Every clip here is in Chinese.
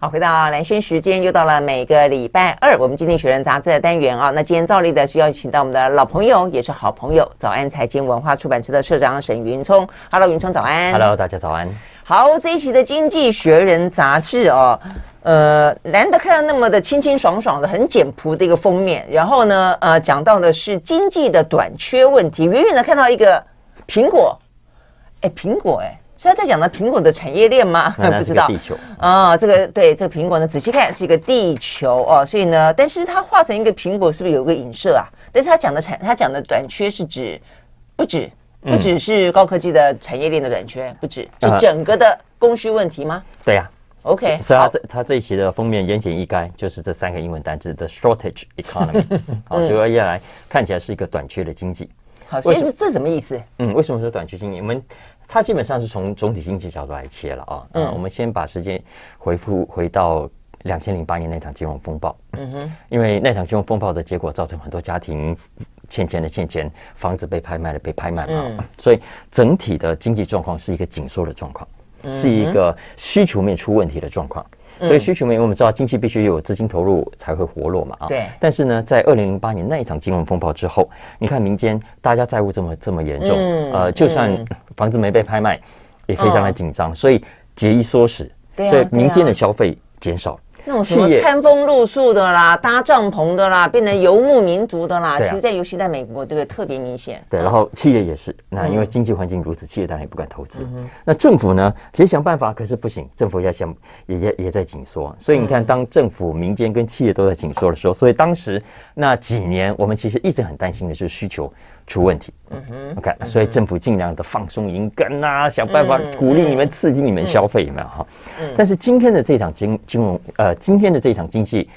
好，回到蓝轩时间，又到了每个礼拜二我们《经济学人》杂志的单元啊。那今天照例的是邀请到我们的老朋友，也是好朋友，早安财经文化出版社的社长沈云聪。Hello， 云聪早安。Hello， 大家早安。好，这一期的《经济学人》杂志哦，难得看到那么的清清爽爽的、很简朴的一个封面。然后呢，讲到的是经济的短缺问题。远远的看到一个苹果，哎，苹果，哎。所以他在讲的苹果的产业链吗？不知道。啊，这个对，这个苹果呢，仔细看是一个地球哦。所以呢，但是它画成一个苹果，是不是有一个影射啊？但是他讲的短缺是指不只是高科技的产业链的短缺，不止是整个的供需问题吗？对呀。OK， 所以他这一期的封面言简意赅，就是这三个英文单字 ：the shortage economy 。好，所以要来看起来是一个短缺的经济。好，所以这什么意思？为什么说短缺经济？它基本上是从总体经济角度来切了啊。我们先把时间回到2008年那场金融风暴。因为那场金融风暴的结果，造成很多家庭欠钱的欠钱，房子被拍卖的被拍卖嘛。所以整体的经济状况是一个紧缩的状况，是一个需求面出问题的状况。所以需求面，因为我们知道经济必须有资金投入才会活络嘛啊。对。但是呢，在2008年那一场金融风暴之后，你看民间大家债务这么严重，就算房子没被拍卖，也非常的紧张，所以节衣缩食，所以民间的消费减少。那种什么餐风露宿的啦，搭帐篷的啦，变成游牧民族的啦，其实在尤其在美国，对不对？特别明显。对，然后企业也是，那因为经济环境如此，企业当然也不敢投资。那政府呢也想办法，可是不行，政府也在紧缩。所以你看，当政府、民间跟企业都在紧缩的时候，所以当时那几年，我们其实一直很担心的是需求出问题。OK， 所以政府尽量的放松银根啊，想办法鼓励你们、刺激你们消费，有没有哈？但是今天的这场今天的这场经济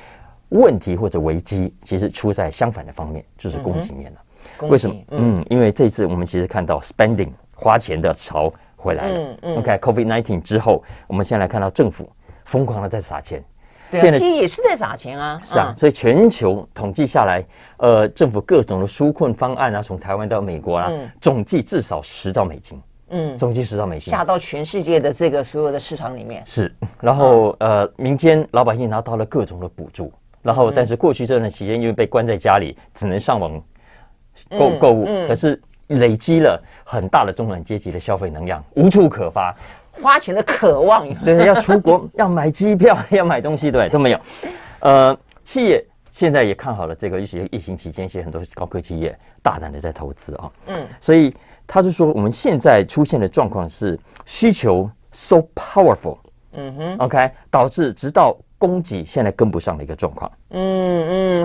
问题或者危机，其实出在相反的方面，就是供给面了。为什么？因为这次我们其实看到 spending 花钱的潮回来了。OK，COVID-19 之后，我们现在来看到政府疯狂的在撒钱。对，其实也是在撒钱啊。是啊，所以全球统计下来，政府各种的纾困方案啊，从台湾到美国啊，总计至少$10。总计$10，下到全世界的这个所有的市场里面是。然后民间老百姓拿到了各种的补助，然后但是过去这段期间因为被关在家里，只能上网购物，可是累积了很大的中产阶级的消费能量，无处可发，花钱的渴望，对，要出国要买机票，要买东西，对，都没有。企业现在也看好了这个疫情期间，其实很多高科技业大胆的在投资啊。所以他就说，我们现在出现的状况是需求 so powerful， OK， 导致直到供给现在跟不上的一个状况。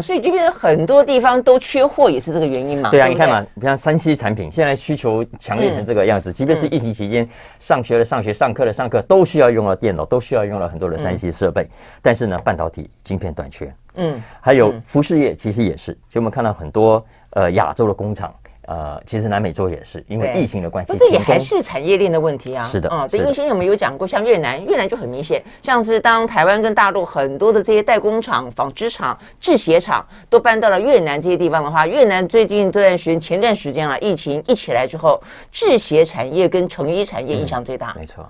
所以这边很多地方都缺货，也是这个原因嘛。对啊，对不对？你看嘛，比方3C 产品，现在需求强烈成这个样子，即便是疫情期间，上学，上课，都需要用到电脑，都需要用到很多的3C 设备。但是呢，半导体晶片短缺。还有服饰业其实也是，所以我们看到很多亚洲的工厂。其实南美洲也是因为疫情的关系，这也还是产业链的问题啊。是的，对，因为先前我们有讲过，像越南就很明显，像是当台湾跟大陆很多的这些代工厂、纺织厂、制鞋厂都搬到了越南这些地方的话，越南最近前段时间啊，疫情一起来之后，制鞋产业跟成衣产业影响最大。没错，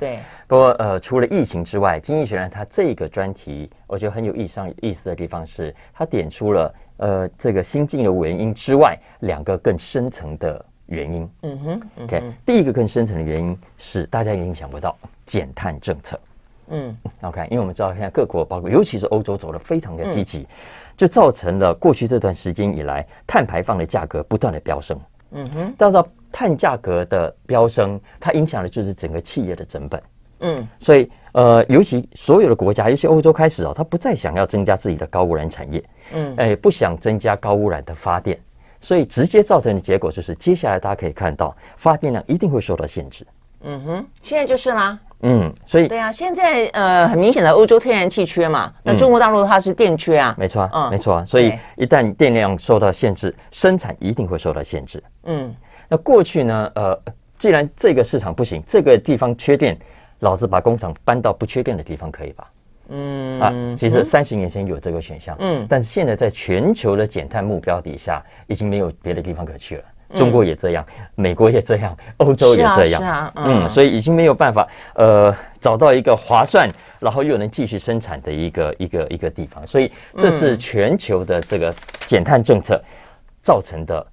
对。不过除了疫情之外，经济学人它这个专题，我觉得很有意思的地方是，它点出了。这个新进的原因之外，两个更深层的原因。OK， 第一个更深层的原因是大家已经想不到减碳政策。OK， 因为我们知道现在各国，包括尤其是欧洲，走得非常的积极，就造成了过去这段时间以来碳排放的价格不断的飙升。到时候碳价格的飙升，它影响的就是整个企业的成本。所以尤其所有的国家，尤其欧洲开始它不再想要增加自己的高污染产业，不想增加高污染的发电，所以直接造成的结果就是，接下来大家可以看到，发电量一定会受到限制。现在就是啦。所以对啊，现在很明显的欧洲天然气缺嘛，那中国大陆的话是电缺啊。没错，所以一旦电量受到限制，生产一定会受到限制。那过去呢，既然这个市场不行，这个地方缺电。老子把工厂搬到不缺电的地方可以吧？其实30年前有这个选项，但是现在在全球的减碳目标底下，已经没有别的地方可去了，中国也这样，美国也这样，欧洲也这样，所以已经没有办法找到一个划算，然后又能继续生产的一个地方，所以这是全球的这个减碳政策造成的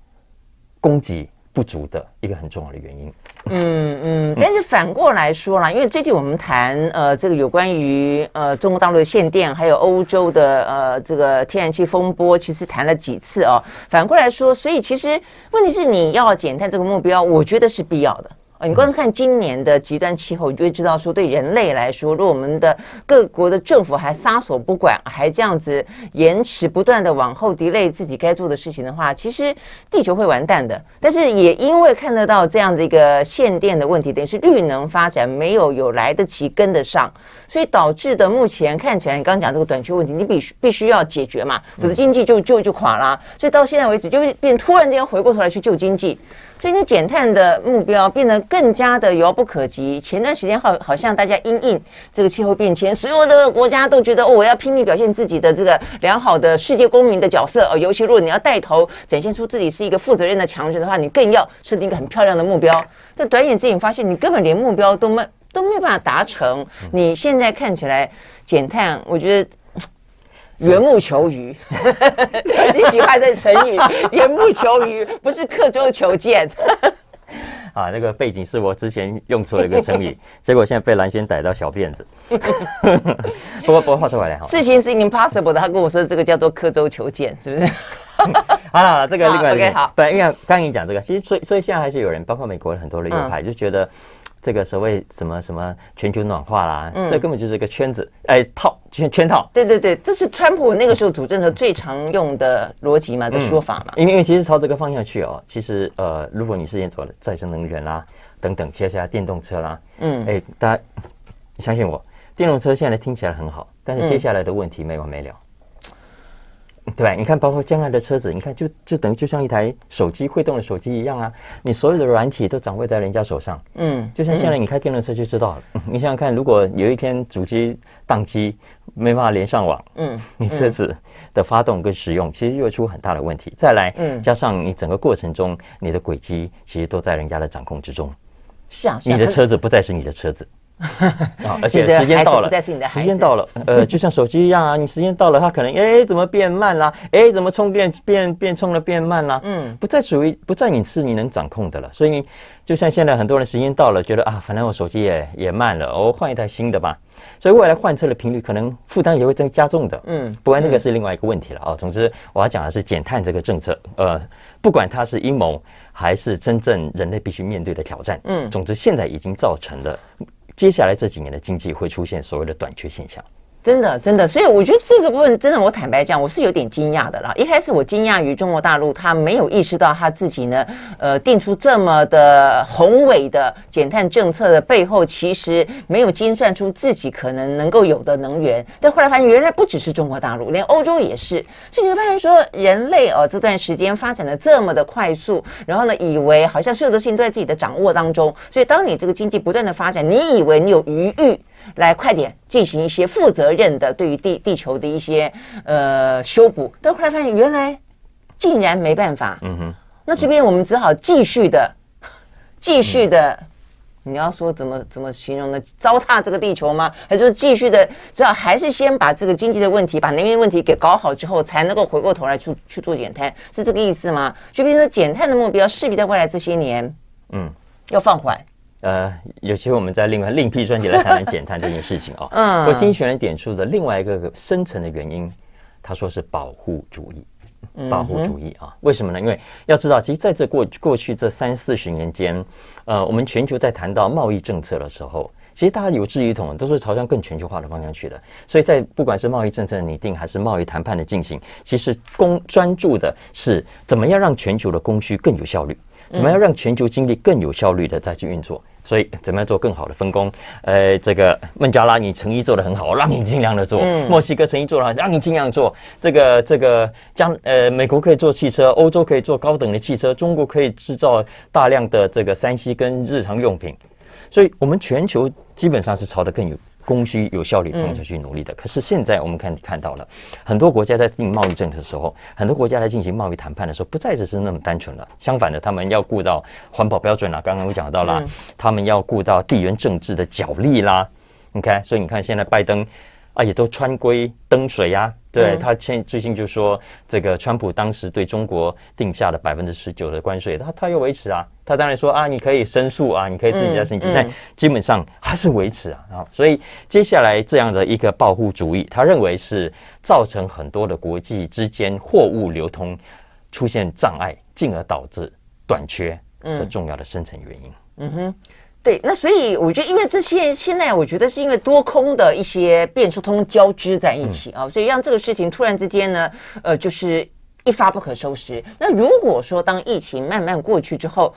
供给不足的一个很重要的原因。但是反过来说啦，因为最近我们谈这个有关于中国大陆的限电，还有欧洲的这个天然气风波，其实谈了几次哦。反过来说，所以其实问题是你要减碳这个目标，我觉得是必要的。你光看今年的极端气候，你就会知道说，对人类来说，如果我们的各国的政府还撒手不管，还这样子延迟不断的往后 delay 自己该做的事情的话，其实地球会完蛋的。但是也因为看得到这样的一个限电的问题，等于是绿能发展没有来得及跟得上，所以导致的目前看起来，你刚刚讲这个短缺问题，你必须要解决嘛，否则经济就垮啦。所以到现在为止，就变突然间回过头来去救经济。所以你减碳的目标变得更加的遥不可及。前段时间好像大家因应这个气候变迁，所有的国家都觉得我要拼命表现自己的这个良好的世界公民的角色。尤其如果你要带头展现出自己是一个负责任的强人的话，你更要设定一个很漂亮的目标。但短眼之间发现你根本连目标都没有办法达成。你现在看起来减碳，我觉得。缘木求鱼你喜欢这成语缘木求鱼，不是刻舟求剑啊，那个背景是我之前用错了一个成语结果现在被蓝轩逮到小辫子不过话说回来，事情是 impossible 的，他跟我说这个叫做刻舟求剑，是不是好了，这个另外一个 okay, 好，因为刚刚你讲这个，其实所以现在还是有人，包括美国很多的右派就觉得这个所谓什么全球暖化啦，这根本就是一个圈子，圈套。对，这是川普那个时候主政的最常用的逻辑嘛的说法嘛。因为其实朝这个方向去哦，其实如果你是研究再生能源啦，等等，接下来电动车啦，大家相信我，电动车现在听起来很好，但是接下来的问题没完没了。对吧？你看，包括将来的车子，你看就等于就像一台手机会动的手机一样啊，你所有的软体都掌握在人家手上。就像现在你开电动车就知道了。你想想看，如果有一天主机宕机，没办法连上网，你车子的发动跟使用其实又出很大的问题。再来，加上你整个过程中你的轨迹其实都在人家的掌控之中。是啊，你的车子不再是你的车子。而且时间到了，时间到了，就像手机一样啊，你时间到了，它可能怎么变慢啦？怎么充电变慢啦？不再你能掌控的了。所以就像现在很多人时间到了，觉得啊，反正我手机也慢了，我换一台新的吧。所以未来换车的频率可能负担也会增加重的。不过那个是另外一个问题了啊。总之我要讲的是减碳这个政策，不管它是阴谋还是真正人类必须面对的挑战，总之现在已经造成了。接下来这几年的经济会出现所谓的短缺现象，真的，所以我觉得这个部分真的，我坦白讲，我是有点惊讶的啦。一开始我惊讶于中国大陆，他没有意识到他自己呢，定出这么的宏伟的减碳政策的背后，其实没有精算出自己可能够有的能源。但后来发现，原来不只是中国大陆，连欧洲也是。所以你会发现说，人类这段时间发展的这么的快速，然后呢，以为好像所有的事情都在自己的掌握当中。所以当你这个经济不断的发展，你以为你有余裕。来快点进行一些负责任的对于地球的一些修补，但后来发现原来竟然没办法，那这边我们只好继续的，你要说怎么形容呢？糟蹋这个地球吗？还是说继续的，只好还是先把这个经济的问题、把能源问题给搞好之后，才能够回过头来去做减碳，是这个意思吗？就比如说减碳的目标势必在未来这些年，要放缓。有机会我们在另辟专辑来谈谈减碳这件事情哦。我经选人点出的另外一个深层的原因，他说是保护主义啊。为什么呢？因为要知道，其实在这过去这30-40年间，我们全球在谈到贸易政策的时候，其实大家有志一同，都是朝向更全球化的方向去的。所以在不管是贸易政策的拟定，还是贸易谈判的进行，其实专注的是怎么样让全球的供需更有效率。怎么样让全球经济更有效率的再去运作？所以怎么样做更好的分工？这个孟加拉你成衣做得很好，让你尽量的做；墨西哥成衣做得好，让你尽量做。这个美国可以做汽车，欧洲可以做高等的汽车，中国可以制造大量的这个3C跟日常用品。所以我们全球基本上是朝得更有供需有效率方向去努力的。可是现在我们看到了很多国家在定贸易政策的时候，很多国家在进行贸易谈判的时候，不再只是那么单纯了。相反的，他们要顾到环保标准啦，刚刚我讲到啦，他们要顾到地缘政治的角力啦。你看，所以你看现在拜登啊，也都穿规登水啊。对他最近就说，这个川普当时对中国定下了19%的关税，他又维持啊，他当然说啊，你可以申诉啊，你可以自己再申请，但基本上还是维持啊。所以接下来这样的一个保护主义，他认为是造成很多的国际之间货物流通出现障碍，进而导致短缺的重要的深层原因。嗯哼。对，那所以我觉得，因为这些现在，我觉得是因为多空的一些变数通交织在一起啊，所以让这个事情突然之间呢，就是一发不可收拾。那如果说当疫情慢慢过去之后，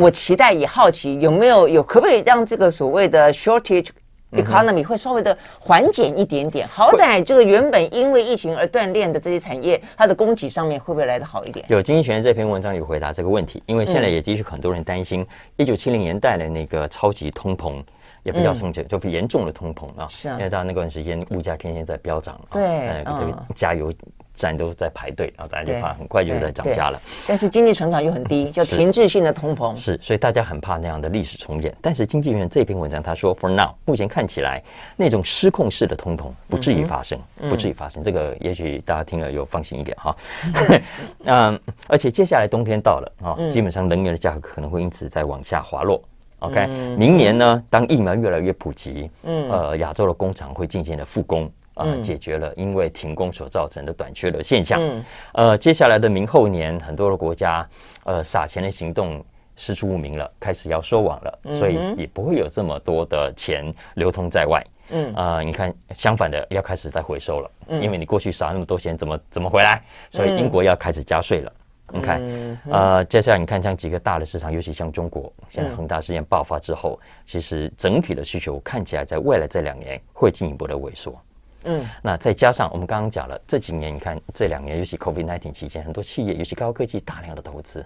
我期待也好奇有没有可不可以让这个所谓的 shortage economy 会稍微的缓解一点点，好歹这个原本因为疫情而断裂的这些产业，它的供给上面会不会来得好一点？有经济学人这篇文章有回答这个问题，因为现在也继续很多人担心1970年代的那个超级通膨。也比较凶险，就比严重的通膨啊！是啊，因为到那段时间物价天天在飙涨啊，对，这个加油站都在排队啊，大家就怕很快就在涨价了。但是经济成长又很低，叫停滞性的通膨。是，所以大家很怕那样的历史重演。但是经济学人这篇文章他说 ，for now， 目前看起来那种失控式的通膨不至于发生，这个也许大家听了有放心一点哈。而且接下来冬天到了啊，基本上能源的价格可能会因此再往下滑落。OK， 明年呢，当疫苗越来越普及，亚洲的工厂会渐渐的复工啊，解决了因为停工所造成的短缺的现象。接下来的明后年，很多的国家撒钱的行动师出无名了，开始要收网了，所以也不会有这么多的钱流通在外。你看，相反的要开始再回收了，因为你过去撒那么多钱，怎么回来？所以英国要开始加税了。你看，接下来你看像几个大的市场，尤其像中国，现在恒大事件爆发之后，其实整体的需求看起来在未来这2年会进一步的萎缩。那再加上我们刚刚讲了，这几年你看这2年，尤其 COVID-19 期间，很多企业，尤其高科技大量的投资，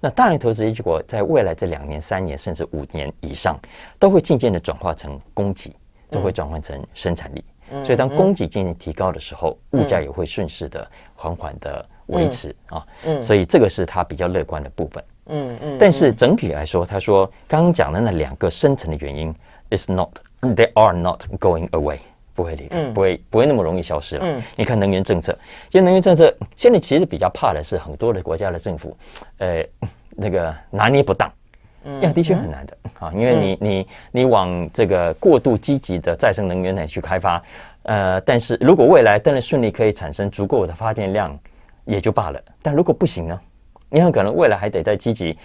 那大量投资结果在未来这2年、3年甚至5年以上，都会渐渐的转化成供给，都会转换成生产力。所以当供给渐渐提高的时候，物价也会顺势的缓缓的维持啊，所以这个是他比较乐观的部分。但是整体来说，他说刚刚讲的那2个深层的原因 they are not going away， 不会离开，不会那么容易消失了。你看能源政策，其实能源政策现在其实比较怕的是很多的国家的政府，那个拿捏不当。的确很难的啊，因为你往这个过度积极的再生能源来去开发，但是如果未来当然顺利可以产生足够的发电量也就罢了，但如果不行呢，你很可能未来还得再积极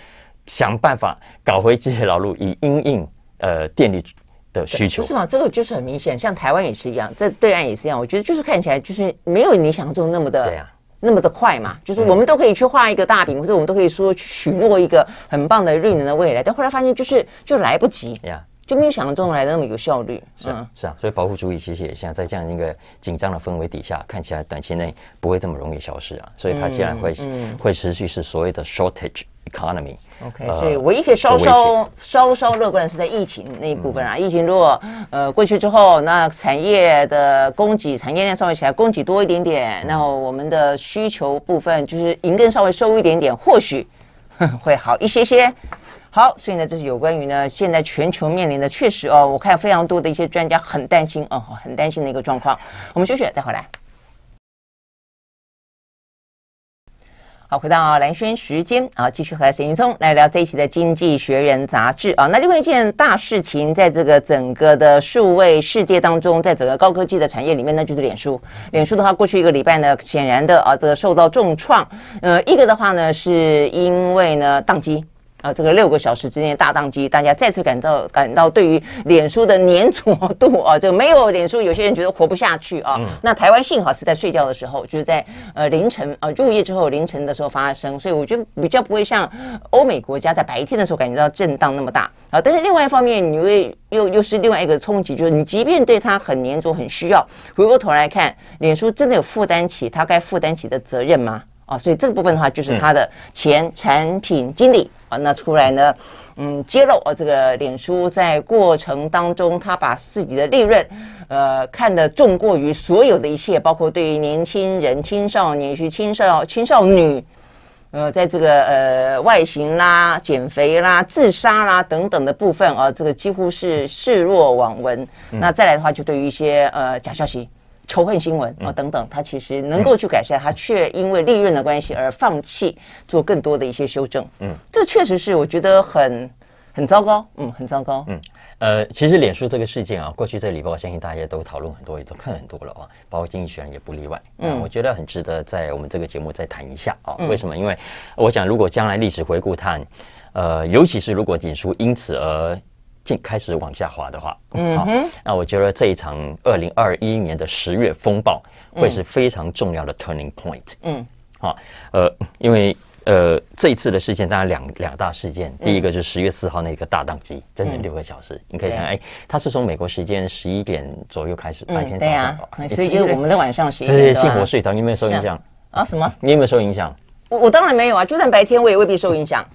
想办法搞回这些老路，以因应电力的需求。不是嘛？这个就是很明显，像台湾也是一样，在对岸也是一样。我觉得就是看起来就是没有你想中那么的。对啊，那么的快嘛，就是我们都可以去画一个大饼，或者我们都可以说去许诺一个很棒的瑞能的未来，但后来发现就来不及，就没有想象中来的那么有效率。是啊，所以保护主义其实也像在这样一个紧张的氛围底下，看起来短期内不会这么容易消失啊，所以它既然会持续是所谓的 shortage economy。OK， 所以唯一可以稍稍乐观的是在疫情那一部分啊。疫情如果过去之后，那产业的供给、产业链稍微起来，供给多一点点，然后我们的需求部分就是银根稍微收一点点，或许会好一些些。好，所以呢，这是有关于呢现在全球面临的，确实哦，我看非常多的一些专家很担心哦，很担心的一个状况。我们休息再回来。好，回到蓝轩时间啊，继续和沈云聪来聊这一期的《经济学人》杂志啊。那另外一件大事情，在这个整个的数位世界当中，在整个高科技的产业里面呢，就是脸书。脸书的话，过去1个礼拜呢，显然的啊，这个受到重创。一个的话呢，是因为呢宕机。这个6个小时之间大宕机，大家再次感到对于脸书的粘着度啊，就没有脸书，有些人觉得活不下去啊。那台湾幸好是在睡觉的时候，就是在凌晨入夜之后凌晨的时候发生，所以我觉得比较不会像欧美国家在白天的时候感觉到震荡那么大啊。但是另外一方面，你会又是另外一个冲击，就是你即便对它很粘着、很需要，回过头来看，脸书真的有负担起它该负担起的责任吗？啊，所以这个部分的话，就是他的前产品经理啊，那出来呢，揭露啊，这个脸书在过程当中，他把自己的利润，看得重过于所有的一切，包括对于年轻人、青少年、青少女，在这个外形啦、减肥啦、自杀啦等等的部分啊，这个几乎是视若罔闻。那再来的话，就对于一些假消息。仇恨新闻啊等等，他其实能够去改善，他却因为利润的关系而放弃做更多的一些修正。这确实是我觉得很糟糕，很糟糕。其实脸书这个事件啊，过去这礼拜我相信大家都讨论很多，也都看很多了啊，包括经济学人也不例外。我觉得很值得在我们这个节目再谈一下啊。为什么？因为我想，如果将来历史回顾看，尤其是如果脸书因此而开始往下滑的话，那我觉得这一场2021年的10月风暴会是非常重要的 turning point。因为这一次的事件，当然两大事件，第一个就是10月4号那个大宕机，整整6个小时，你可以想，它是从美国时间11点左右开始，白天早上，所以就是我们的晚上11点。这些幸火睡着，你有没有受影响啊？什么？你有没有受影响？我当然没有啊，就算白天我也未必受影响。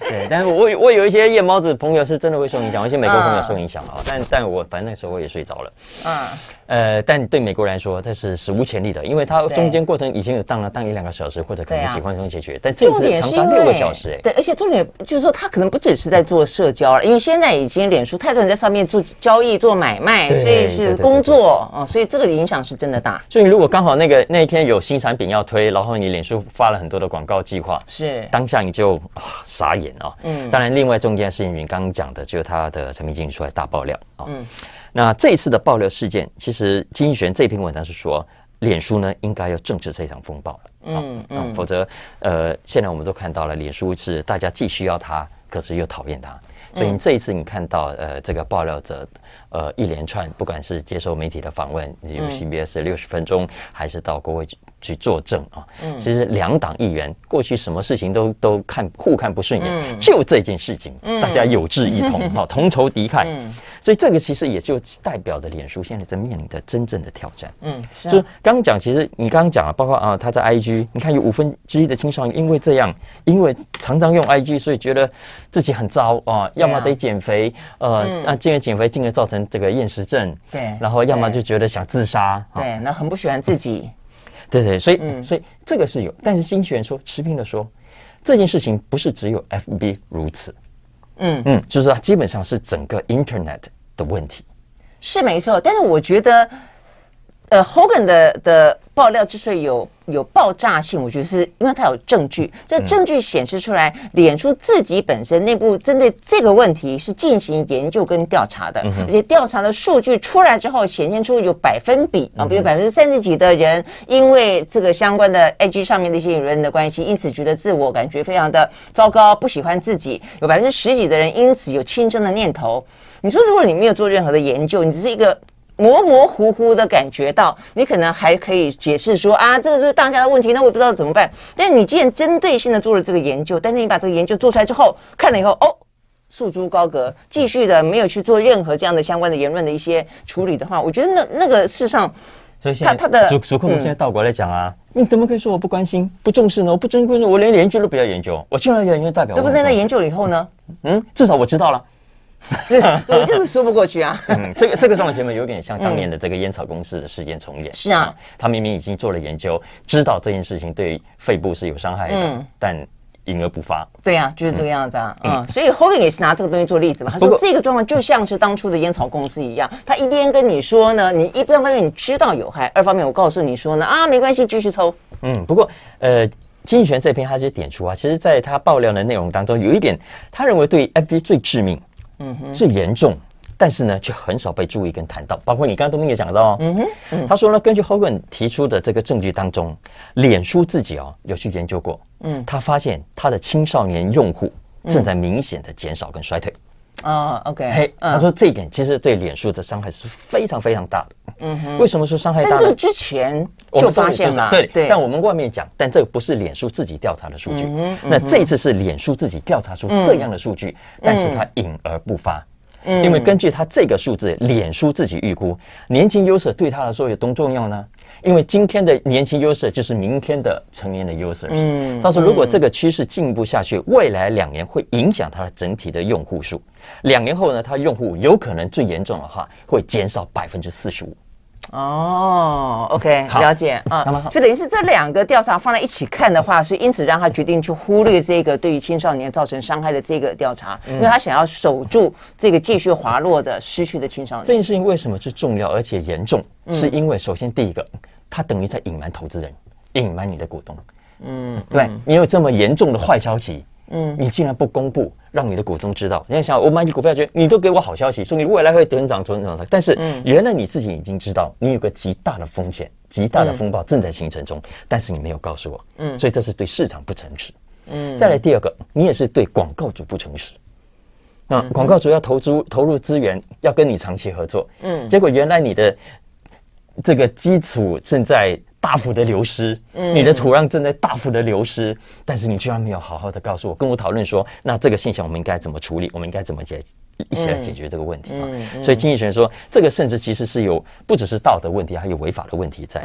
对，但是我有一些夜猫子朋友是真的会受影响，有些美国朋友受影响啊。但我反正那时候我也睡着了。但对美国来说，这是史无前例的，因为它中间过程以前有当1-2个小时，或者可能几分钟解决，但这次长达6个小时。对，而且重点就是说，他可能不只是在做社交了，因为现在已经脸书太多人在上面做交易、做买卖，所以是工作啊，所以这个影响是真的大。所以如果刚好那一天有新产品要推，然后你脸书发了很多的广告计划，是当下你就傻眼啊！当然，另外中间是你刚刚讲的，就是他的产品经理出来大爆料啊。那这一次的爆料事件，其实经济学人这篇文章是说，脸书呢应该要正视这场风暴了。否则，现在我们都看到了，脸书是大家既需要它，可是又讨厌它。所以这一次你看到这个爆料者一连串，不管是接受媒体的访问，例如 CBS 60分钟，还是到国会去作证啊，其实两党议员过去什么事情都互看不顺眼，就这件事情大家有志一同，同仇敌忾。所以这个其实也就代表着脸书现在在面临的真正的挑战。所以刚刚讲，其实你刚刚讲了，包括啊他在 IG， 你看有1/5的青少年因为这样，因为常常用 IG， 所以觉得自己很糟啊。要么得减肥，进而减肥，进而造成这个厌食症。对，然后要么就觉得想自杀。对，那很不喜欢自己。对，所以这个是有，但是经济学人说，持平的说，这件事情不是只有 FB 如此。就是它基本上是整个 Internet 的问题。是没错，但是我觉得，Haugen 的爆料之所以有爆炸性，我觉得是因为它有证据。这证据显示出来，脸书自己本身内部针对这个问题是进行研究跟调查的，而且调查的数据出来之后，显现出有百分比啊，比如30%几的人因为这个相关的 IG 上面的一些人的关系，因此觉得自我感觉非常的糟糕，不喜欢自己；有10%几的人因此有轻生的念头。你说，如果你没有做任何的研究，你只是一个。模模糊糊的感觉到，你可能还可以解释说啊，这个就是大家的问题，那我也不知道怎么办。但你既然针对性的做了这个研究，但是你把这个研究做出来之后，看了以后，束之高阁，继续的没有去做任何这样的相关的言论的一些处理的话，我觉得那个事实上，所以他的主控现在倒过来讲啊。你怎么可以说我不关心、不重视呢？我不真关注，我连研究都不要研究，我进来研究代表。对不对？那研究以后呢？至少我知道了。我就是说不过去啊。这个状况前面有点像当年的这个烟草公司的事件重演。是啊，他明明已经做了研究，知道这件事情对肺部是有伤害的，但隐而不发。对啊，就是这个样子啊。所以 Haugen 也是拿这个东西做例子嘛。他说这个状况就像是当初的烟草公司一样，他一边跟你说呢，你一边发现你知道有害，二方面我告诉你说呢，啊没关系，继续抽。不过经济学人这篇他就点出啊，其实在他爆料的内容当中，有一点他认为对 FB 最致命。最严重，但是呢，却很少被注意跟谈到。包括你刚刚都没有讲到哦。他说呢，根据 Haugen 提出的这个证据当中，脸书自己有去研究过。他发现他的青少年用户正在明显的减少跟衰退。他说这一点其实对脸书的伤害是非常非常大的。为什么说伤害大？但这个之前就发现了，对。但我们外面讲，但这个不是脸书自己调查的数据。那这一次是脸书自己调查出这样的数据，但是它隐而不发。因为根据它这个数字，脸书自己预估，年轻user对它来说有多重要呢？因为今天的年轻user就是明天的成年的user。他说，如果这个趋势进一步下去，未来2年会影响它的整体的用户数。2年后呢，它用户有可能最严重的话会减少45%。哦 ，OK， 了解啊，就等于是这2个调查放在一起看的话，所以因此让他决定去忽略这个对于青少年造成伤害的这个调查，因为他想要守住这个继续滑落的失去的青少年。这件事情为什么是重要而且严重？是因为首先第一个，他等于在隐瞒投资人，隐瞒你的股东。对，你有这么严重的坏消息，你竟然不公布，让你的股东知道。你要想，我买你股票，你都给我好消息，说你未来会增长，但是原来你自己已经知道，你有个极大的风险、极大的风暴正在形成中，但是你没有告诉我，所以这是对市场不诚实。再来第二个，你也是对广告主不诚实。那广告主要投入资源，要跟你长期合作，结果原来你的这个基础正在大幅的流失，你的土壤正在大幅的流失，但是你居然没有好好的告诉我，跟我讨论说，那这个现象我们应该怎么处理，我们应该怎么一起来解决这个问题啊。所以经济学说，这个甚至其实是有不只是道德问题，还有违法的问题在。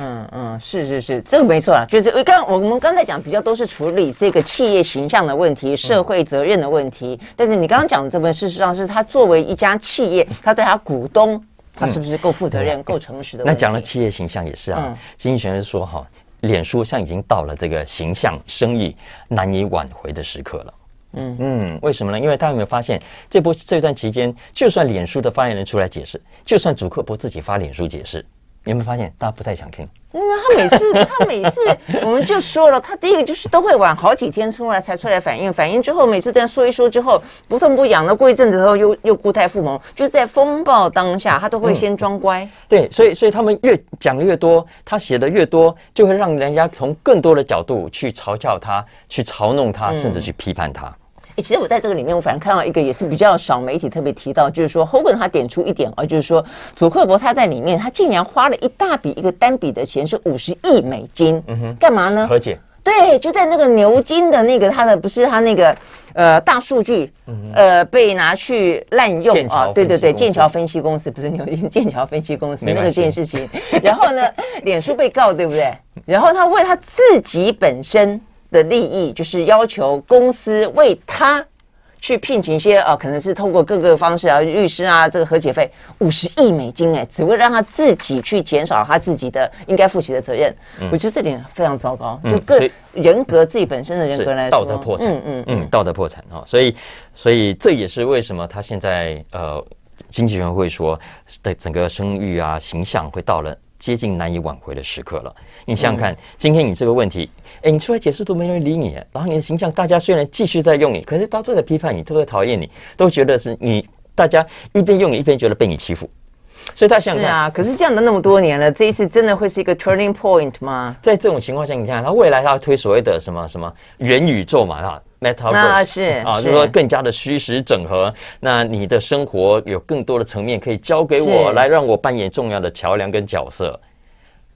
是，这个没错啊，就是我们刚才讲比较都是处理这个企业形象的问题、社会责任的问题，但是你刚刚讲的这份事实上是他作为一家企业，他对他股东，他是不是够负责任、够诚实的问题？那讲了企业形象也是啊。经济学人说哈，脸书像已经到了这个形象、生意难以挽回的时刻了。为什么呢？因为大家有没有发现，这段期间，就算脸书的发言人出来解释，就算祖克伯自己发脸书解释，你有没有发现大家不太想听？他每次，我们就说了，他第一个就是都会晚好几天才出来反应之后，每次都要说一说之后不痛不痒的，过一阵子后又故态复萌，就是在风暴当下，他都会先装乖。对，所以他们越讲的越多，他写的越多，就会让人家从更多的角度去嘲笑他、去嘲弄他，甚至去批判他。其实我在这个里面，我反而看到一个也是比较少媒体特别提到，就是说 Haugen 他点出一点啊，就是说祖克伯他在里面，他竟然花了一大笔一个单笔的钱是50亿美金，干嘛呢？和解。对，就在那个牛津的那个他的不是他那个大数据被拿去滥用啊，对，剑桥分析公司不是牛津，剑桥分析公司那个件事情，然后呢，脸书被告对不对？然后他为他自己本身的利益，就是要求公司为他去聘请一些可能是通过各个方式啊，律师啊，这个和解费50亿美金，只为让他自己去减少他自己的应该负起的责任。我觉得这点非常糟糕，就个人格自己本身的人格来说，道德破产。道德破产啊，所以这也是为什么他现在经济学人会说的整个声誉啊、形象会到了接近难以挽回的时刻了。你想想看，今天你这个问题，你出来解释都没人理你，然后你的形象，大家虽然继续在用你，可是大家都在批判你，都在讨厌你，都觉得是你，大家一边用你一边觉得被你欺负。所以大家想想看，是啊，可是这样的那么多年了，这一次真的会是一个 turning point 吗？在这种情况下，你看他未来他推所谓的什么元宇宙嘛，那是啊，就是说更加的虚实整合。那你的生活有更多的层面可以交给我，来让我扮演重要的桥梁跟角色。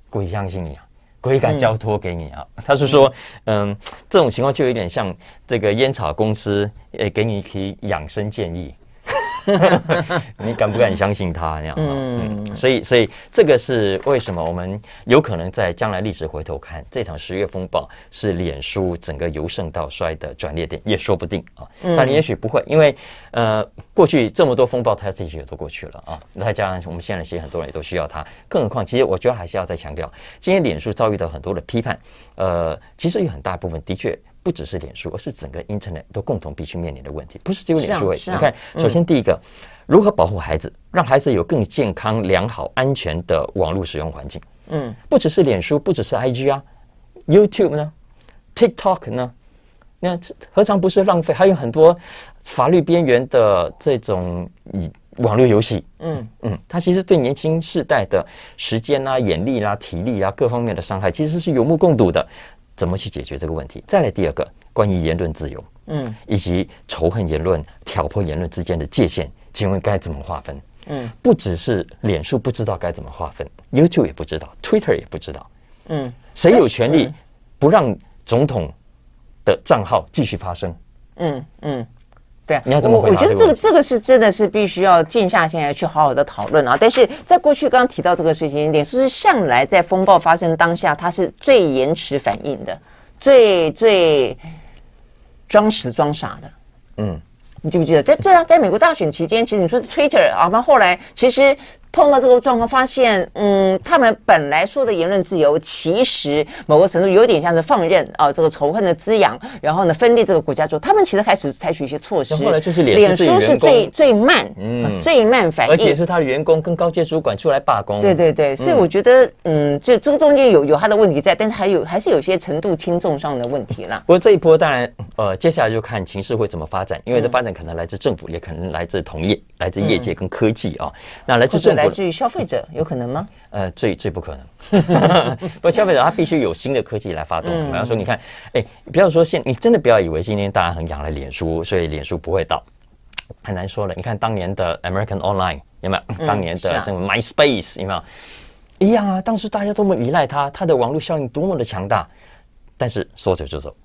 鬼相信你啊，鬼敢交托给你啊！他是说，这种情况就有点像这个烟草公司，给你提养生建议，你敢不敢相信他那样？所以这个是为什么我们有可能在将来历史回头看，这场10月风暴是脸书整个由盛到衰的转捩点，也说不定啊。但也许不会，因为过去这么多风暴，它自己也都过去了啊。再加上我们现在其实很多人也都需要它，更何况，其实我觉得还是要再强调，今天脸书遭遇到很多的批判，其实有很大部分的确不只是脸书，而是整个 Internet 都共同必须面临的问题，不是只有脸书而已。你看，首先第一个，如何保护孩子，让孩子有更健康、良好、安全的网络使用环境？不只是脸书，不只是 IG 啊 ，YouTube 呢 ，TikTok 呢，那何尝不是浪费？还有很多法律边缘的这种网络游戏，它其实对年轻世代的时间啊、眼力啊、体力啊各方面的伤害，其实是有目共睹的。怎么去解决这个问题？再来第二个，关于言论自由，以及仇恨言论、挑拨言论之间的界限，请问该怎么划分？不只是脸书不知道该怎么划分 ，YouTube 也不知道 ，Twitter 也不知道。谁有权利不让总统的账号继续发声？对，你要怎么回答？我觉得这个是真的是必须要静下心来去好好的讨论啊。但是在过去刚刚提到这个事情点，就是向来在风暴发生当下，它是最延迟反应的，最装死装傻的。嗯，你记不记得？在美国大选期间，其实你说 Twitter 啊，那后来其实。碰到这个状况，发现，他们本来说的言论自由，其实某个程度有点像是放任啊，这个仇恨的滋养，然后呢，分裂这个国家之后，他们其实开始采取一些措施。后来就是脸书是最慢，最慢反应，而且是他的员工跟高阶主管出来罢工。对对对，所以我觉得，就这个中间有他的问题在，但是还是有些程度轻重上的问题啦。不过这一波当然，接下来就看情势会怎么发展，因为这发展可能来自政府，也可能来自同业、来自业界跟科技啊，那来自政府。来自于消费者有可能吗？最不可能。不过消费者他必须有新的科技来发动。我要说，你看，不要说你真的不要以为今天大家很仰赖脸书，所以脸书不会倒，很难说了。你看当年的 American Online 有没有？当年的什么 MySpace 有没有？一样啊，当时大家多么依赖它，它的网络效应多么的强大，但是说走就走。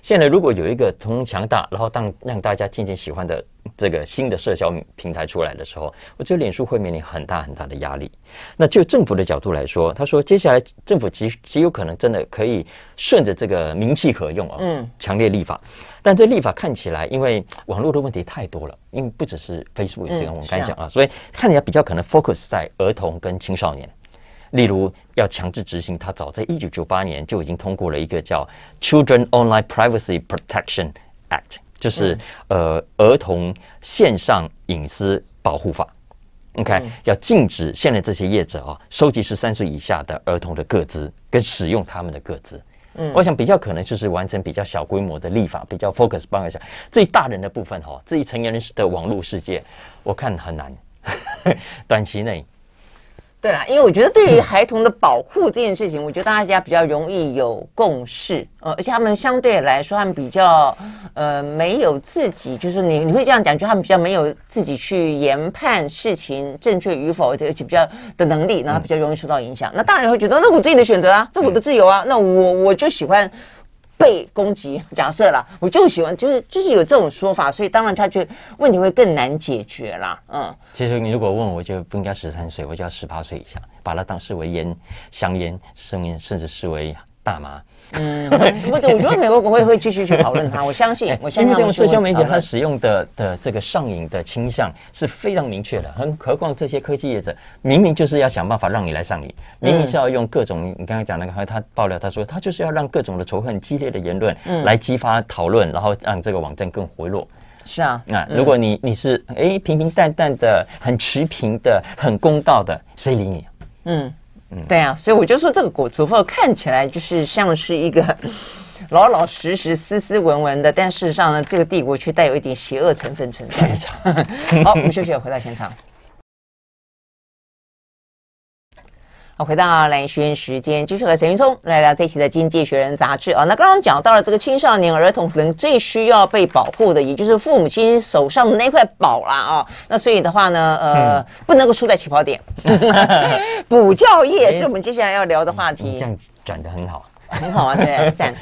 现在如果有一个同样强大，然后让大家渐渐喜欢的这个新的社交平台出来的时候，我觉得脸书会面临很大很大的压力。那就政府的角度来说，他说接下来政府极有可能真的可以顺着这个民气合用啊，强烈立法。但这立法看起来，因为网络的问题太多了，因为不只是 Facebook 这个我们刚才讲啊，所以看起来比较可能 focus 在儿童跟青少年。例如，要强制执行，它早在1998年就已经通过了一个叫《Children Online Privacy Protection Act》，就是儿童线上隐私保护法。OK， 要禁止现在这些业者啊，收集13岁以下的儿童的个资，跟使用他们的个资。我想比较可能就是完成比较小规模的立法，比较 focus 帮一下最大人的部分哈，这一成年人的网络世界，我看很难，短期内。对啦，因为我觉得对于孩童的保护这件事情，我觉得大家比较容易有共识，而且他们相对来说，他们比较没有自己，就是你会这样讲，就他们比较没有自己去研判事情正确与否，而且比较的能力，然后比较容易受到影响。那大人会觉得，那我自己的选择啊，这我的自由啊，那我就喜欢。被攻击，假设啦，我就喜欢，就是有这种说法，所以当然他就问题会更难解决啦。其实你如果问我，就不应该13岁，我就要18岁以下，把它当视为香烟、生烟，甚至视为大麻。或者我觉得美国国会会继续去讨论它，我相信。因为这种社交媒体它使用的这个上瘾的倾向是非常明确的，何况这些科技业者明明就是要想办法让你来上瘾，明明是要用各种你刚才讲那个，他爆料他说他就是要让各种的仇恨激烈的言论来激发讨论，然后让这个网站更活络。是啊，如果你是平平淡淡的、很持平的、很公道的，谁理你？对啊，所以我就说这个果主妇看起来就是像是一个老老实实、斯斯文文的，但事实上呢，这个帝国却带有一点邪恶成分存在。好，我们休息了，回到现场。好，回到蓝轩时间，继续和沈云聪来聊这一期的《经济学人》杂志啊。那刚刚讲到了这个青少年儿童可能最需要被保护的，也就是父母亲手上的那块宝啦啊。那所以的话呢，不能够输在起跑点。补教业是我们接下来要聊的话题。这样转得很好，很好啊，对，赞。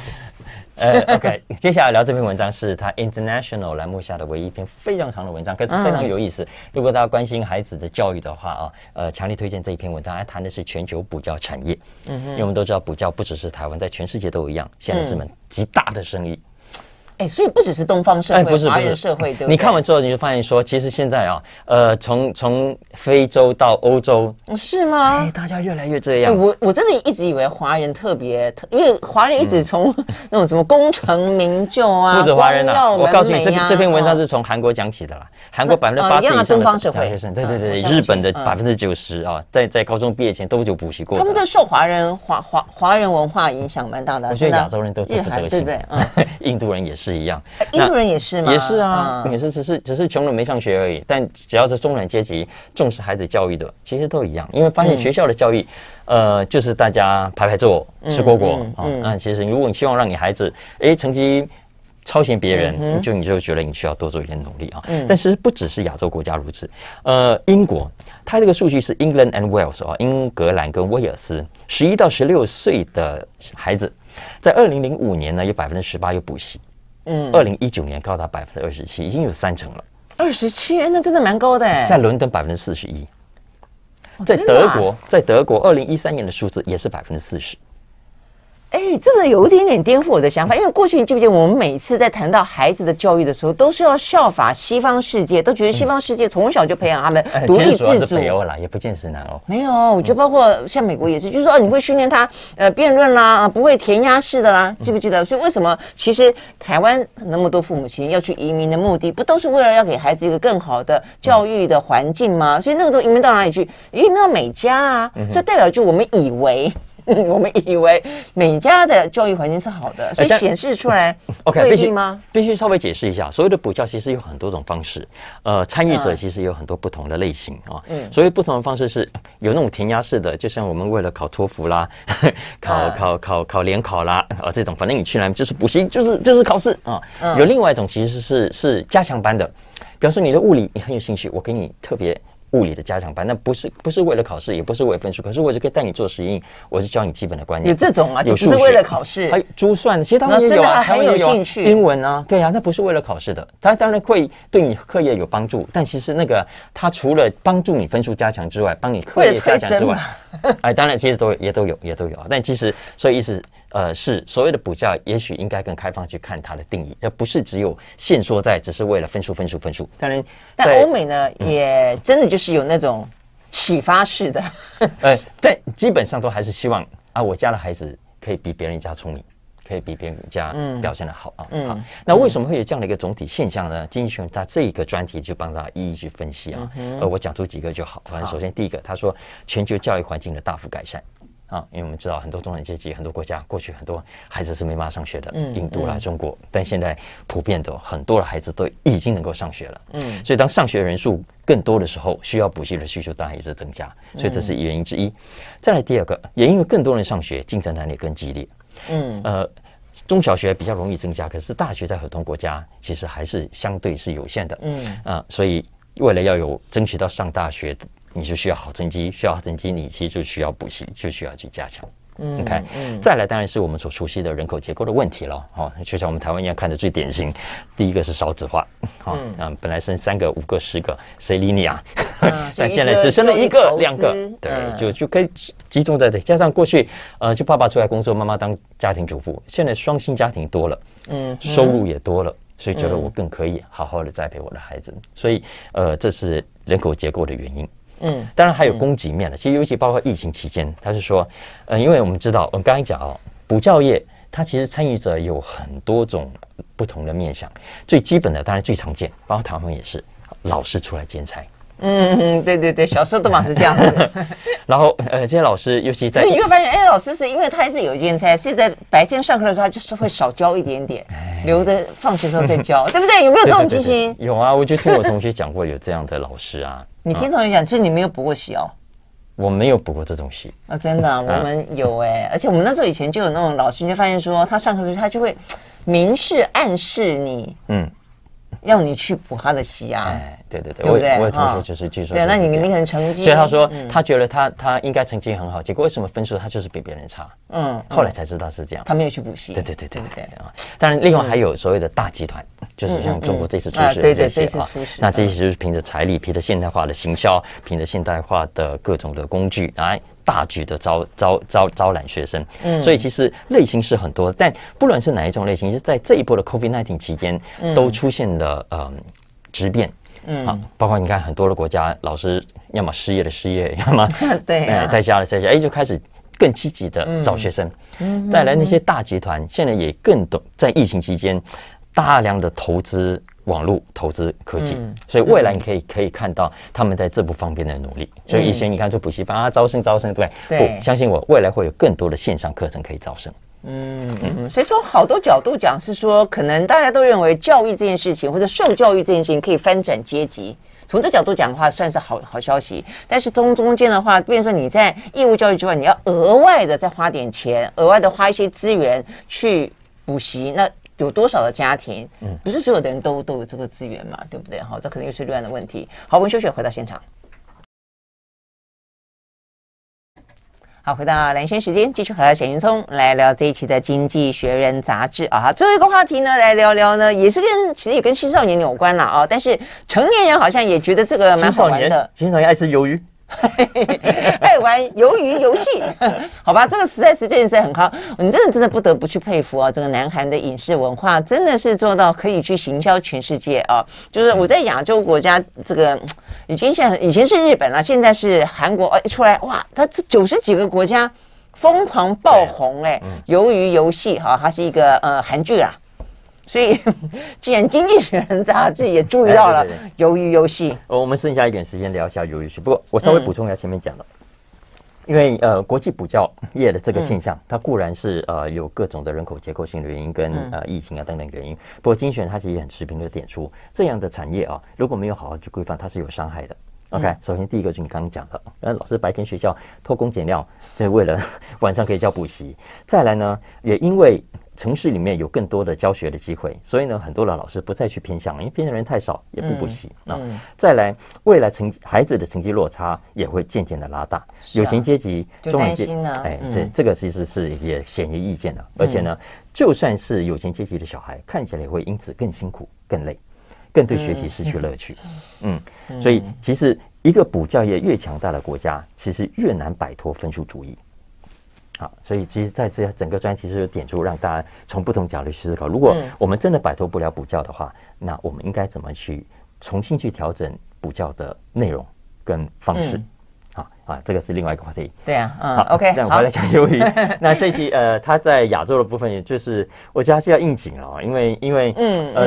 OK， 接下来聊这篇文章是他 International 栏目下的唯一一篇非常长的文章，可是非常有意思。如果大家关心孩子的教育的话啊，强烈推荐这一篇文章。它谈的是全球补教产业，因为我们都知道补教不只是台湾，在全世界都一样，现在是门极大的生意。所以不只是东方社会，华人社会，对不对？你看完之后你就发现说，其实现在啊，从非洲到欧洲，是吗？大家越来越这样。我真的一直以为华人特别，因为华人一直从那种什么功成名就啊，不止华人啊，我告诉你，这篇文章是从韩国讲起的啦。韩国80%以上的大学生，对，日本的90%啊，在高中毕业前都有补习过。他们都受华人文化影响蛮大的。我觉得亚洲人都这副德行，对不对？印度人也是。一样，印度人也是吗？也是啊，也是，只是穷人没上学而已。但只要是中产阶级重视孩子教育的，其实都一样。因为发现学校的教育，就是大家排坐、吃果果啊。那其实如果你希望让你孩子成绩超前别人，你就觉得你需要多做一点努力啊。但是不只是亚洲国家如此，英国它这个数据是 England and Wales 啊，英格兰跟威尔斯，11到16岁的孩子在2005年呢，有18%有补习。2019年高达27%，已经有3成了。27%，哎，那真的蛮高的哎。在伦敦41%，在德国，在德国2013年的数字也是40%。哎，真的有一点点颠覆我的想法，因为过去你记不记得我们每次在谈到孩子的教育的时候，都是要效法西方世界，都觉得西方世界从小就培养他们独立自主。其实主要是北欧啦，也不见得是南欧。没有，我觉得包括像美国也是，就是说你会训练他辩论啦，不会填鸭式的啦，记不记得？所以为什么其实台湾那么多父母亲要去移民的目的，不都是为了要给孩子一个更好的教育的环境吗？所以那个都移民到哪里去？移民到美加啊，所以代表就我们以为。我们以为美加的教育环境是好的，所以显示出来对立吗？必须稍微解释一下，所谓的补教其实有很多种方式，参与者其实有很多不同的类型啊。所以不同的方式是有那种填鸭式的，就像我们为了考托福啦、考联考啦啊这种，反正你去那就是补习，就是考试啊。有另外一种其实是加强班的，比方说你的物理你很有兴趣，我给你特别。物理的加强班，那不是为了考试，也不是为了分数，可是我就可以带你做实验，我就教你基本的观念。有这种啊，有数学，不是为了考试。还有珠算，其实他们也有啊，很有兴趣。英文啊，对啊，那不是为了考试的，它当然会对你课业有帮助，但其实那个它除了帮助你分数加强之外，帮你课业加强之外，哎，当然其实也都有啊。但其实所以意思是所谓的补教，也许应该更开放去看它的定义，而不是只有限缩在只是为了分数。当然，但欧美呢也真的就是。是有那种启发式的但基本上都还是希望啊，我家的孩子可以比别人家聪明，可以比别人家表现得好啊。好，那为什么会有这样的一个总体现象呢？经济学它这一个专题就帮大家一一去分析啊。我讲出几个就好。反正首先第一个，他说全球教育环境的大幅改善啊，因为我们知道很多中产阶级、很多国家过去很多孩子是没办法上学的，印度啦、中国，但现在普遍的很多的孩子都已经能够上学了。所以当上学人数更多的时候，需要补习的需求当然也是增加，所以这是原因之一。再来第二个，也因为更多人上学，竞争难也更激烈。中小学比较容易增加，可是大学在很多国家其实还是相对是有限的。所以为了要有争取到上大学，你就需要好成绩，你其实就需要补习，就需要去加强。OK， 再来当然是我们所熟悉的人口结构的问题了。就像我们台湾一样，看的最典型，第一个是少子化。本来生3个、5个、10个，谁理你啊？但现在只生了1个、2个，对，就可以集中在这。加上过去，就爸爸出来工作，妈妈当家庭主妇，现在双薪家庭多了，收入也多了，所以觉得我更可以好好的栽培我的孩子。所以，这是人口结构的原因。当然还有供给面了。其实尤其包括疫情期间，他是说，因为我们知道，我们刚才讲哦，补教业它其实参与者有很多种不同的面向。最基本的当然最常见，包括台湾也是老师出来兼差。对对对，小时候都嘛是这样子。然后这些老师尤其在，你会发现，哎，老师是因为他一直有兼差，所以在白天上课的时候，他就是会少教一点点，留着放学时候再教，对不对？有没有这种情形？有啊，我就听我同学讲过有这样的老师啊。你听同学讲，所以你没有补过习哦？我没有补过这种习啊，真的、啊，我们有而且我们那时候以前就有那种老师，你就发现说他上课的时候，他就会明示暗示你，要你去补他的习啊。对，我有同学就是据说，对，那你可能成绩，所以他说他觉得他应该成绩很好，结果为什么分数他就是比别人差？后来才知道是这样，他没有去补习。对啊，当然，另外还有所谓的大集团。就是像中国这次出事的这些啊，那这些就是凭着财力，凭着现代化的行销，凭着现代化的各种的工具来大举的招揽学生。所以其实类型是很多，但不论是哪一种类型，是在这一波的 COVID-19 期间都出现了质变。包括你看很多的国家，老师要么失业的失业，要么在家的在家，就开始。更积极的找学生，再来那些大集团现在也更懂，在疫情期间大量的投资网络、投资科技，所以未来你可以看到他们在这部方面的努力。所以以前你看说补习班啊招生，对不对？不，相信我，未来会有更多的线上课程可以招生。所以从好多角度讲，是说可能大家都认为教育这件事情或者受教育这件事情可以翻转阶级。从这角度讲的话，算是好消息。但是中间的话，变成说你在义务教育之外，你要额外的再花点钱，额外的花一些资源去补习。那有多少的家庭，不是所有的人都有这个资源嘛，对不对？好，这可能又是另外的问题。好，我们休息，回到现场。好，回到蓝轩时间，继续和沈云聪来聊这一期的《经济学人》杂志啊。最后一个话题呢，来聊聊呢，也是其实也跟青少年有关了啊。但是成年人好像也觉得这个蛮好玩的。青少年爱吃鱿鱼。爱玩鱿鱼游戏，好吧，这个实在很好。你真的不得不去佩服啊，这个南韩的影视文化真的是做到可以去行销全世界啊。就是我在亚洲国家，这个以前是日本啦，现在是韩国，出来哇，它这90几个国家疯狂爆红哎、欸。鱿鱼游戏哈，它是一个韩剧啦。所以，既然《经济学人》杂志也注意到了鱿鱼游戏，我们剩下一点时间聊一下鱿鱼游戏。不过，我稍微补充一下前面讲的，因为国际补教业的这个现象，它固然是有各种的人口结构性的原因跟疫情啊等等原因。不过，精选它其实也很持平的点出，这样的产业啊，如果没有好好去规范，它是有伤害的。OK， 首先第一个就是你刚刚讲的，老师白天学校偷工减料，这为了晚上可以叫补习。再来呢，也因为城市里面有更多的教学的机会，所以呢，很多的老师不再去偏向，因为偏向人太少，也不补习啊。再来，未来孩子的成绩落差也会渐渐的拉大，有钱阶级、中产阶级，哎，这个其实是也显而易见的。而且呢，就算是有钱阶级的小孩，看起来也会因此更辛苦、更累。更对学习失去乐趣，所以其实一个补教业越强大的国家，其实越难摆脱分数主义。好，所以其实在这整个专题是有点出，让大家从不同角度去思考，如果我们真的摆脱不了补教的话，那我们应该怎么去重新去调整补教的内容跟方式？这个是另外一个话题。对啊，OK， 那我们来讲鱿鱼。那这期它在亚洲的部分，也就是我觉得它是要应景了，因为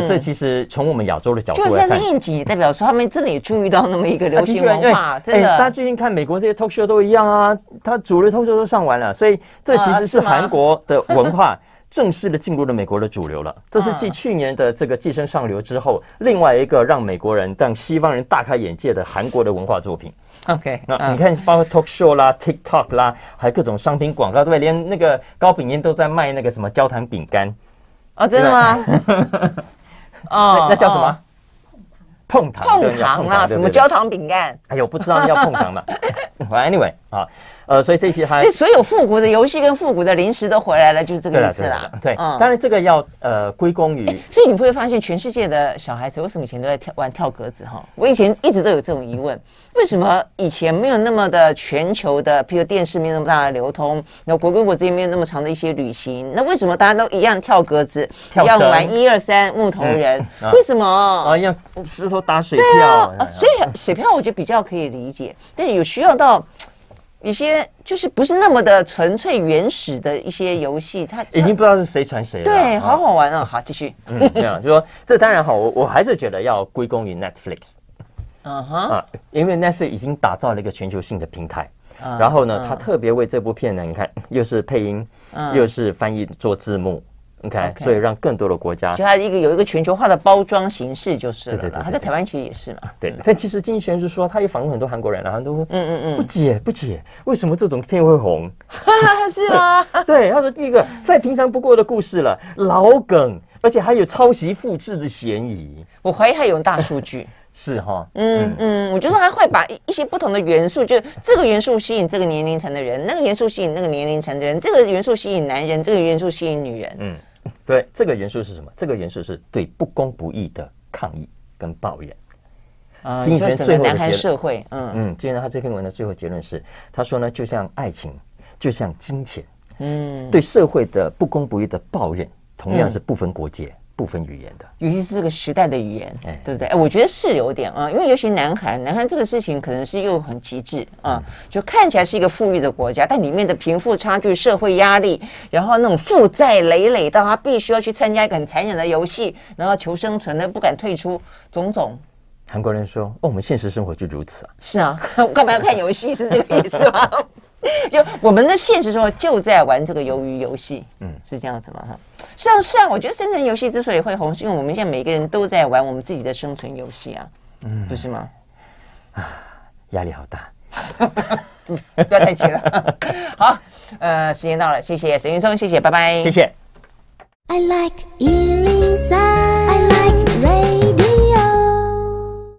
这其实从我们亚洲的角度来看，就算是应景，也代表说他们真的也注意到那么一个流行文化，真的。大家最近看美国这些 talk show 都一样啊，它主流 talk show 都上完了，所以这其实是韩国的文化。正式的进入了美国的主流了，这是继去年的这个《寄生上流》之后，另外一个让美国人、让西方人大开眼界的韩国的文化作品。OK， 那你看，包括 talk show 啦、TikTok 啦，还有各种商品广告，对，连那个糕饼店都在卖那个什么焦糖饼干。哦，真的吗？哦，那叫什么？碰糖啊，什么焦糖饼干？哎呦，不知道叫碰糖嘛。Anyway 啊，所以这些还所有复古的游戏跟复古的零食都回来了，就是这个意思啦。对，当然这个要归功于。所以你不会发现全世界的小孩子为什么以前都在玩跳格子哈？我以前一直都有这种疑问，为什么以前没有那么的全球的，譬如电视没有那么大的流通，那国跟国之间没有那么长的一些旅行，那为什么大家都一样跳格子，一样玩1、2、3木头人？为什么啊？一样石头。打水漂，所以水漂我觉得比较可以理解，但是有需要到一些就是不是那么的纯粹原始的一些游戏，它已经不知道是谁传谁了。对，好好玩哦。好，继续。就说这当然好，我还是觉得要归功于 Netflix。因为 Netflix 已经打造了一个全球性的平台，然后呢，他特别为这部片呢，你看又是配音，又是翻译做字幕。OK， 所以让更多的国家，就它有一个全球化的包装形式就是了。对，它在台湾其实也是嘛。对，但其实金贤是说，他也访问很多韩国人，然后都不解为什么这种片会红，是吗？对，他说第一个再平常不过的故事了，老梗，而且还有抄袭复制的嫌疑。我怀疑他用大数据。是哈，我就说他会把一些不同的元素，就这个元素吸引这个年龄层的人，那个元素吸引那个年龄层的人，这个元素吸引男人，这个元素吸引女人。对，这个元素是什么？这个元素是对不公不义的抗议跟抱怨。金泉最后的结论，金泉他这篇文的最后结论是，他说呢，就像爱情，就像金钱，对社会的不公不义的抱怨，同样是不分国界、不分语言的，尤其是这个时代的语言，对不对？我觉得是有点啊，因为尤其南韩这个事情可能是又很极致啊，就看起来是一个富裕的国家，但里面的贫富差距、社会压力，然后那种负债累累到他必须要去参加一个很残忍的游戏，然后求生存的不敢退出，种种。韩国人说：“哦，我们现实生活就如此啊。”是啊，我干嘛要看游戏？是这个意思吗？就我们的现实生活就在玩这个鱿鱼游戏，是这样子吗？实际上，我觉得生存游戏之所以会红，是因为我们现在每个人都在玩我们自己的生存游戏啊，不是吗？压力好大，不要太急了。好，时间到了，谢谢沈云聪，谢谢，拜拜，谢谢。I like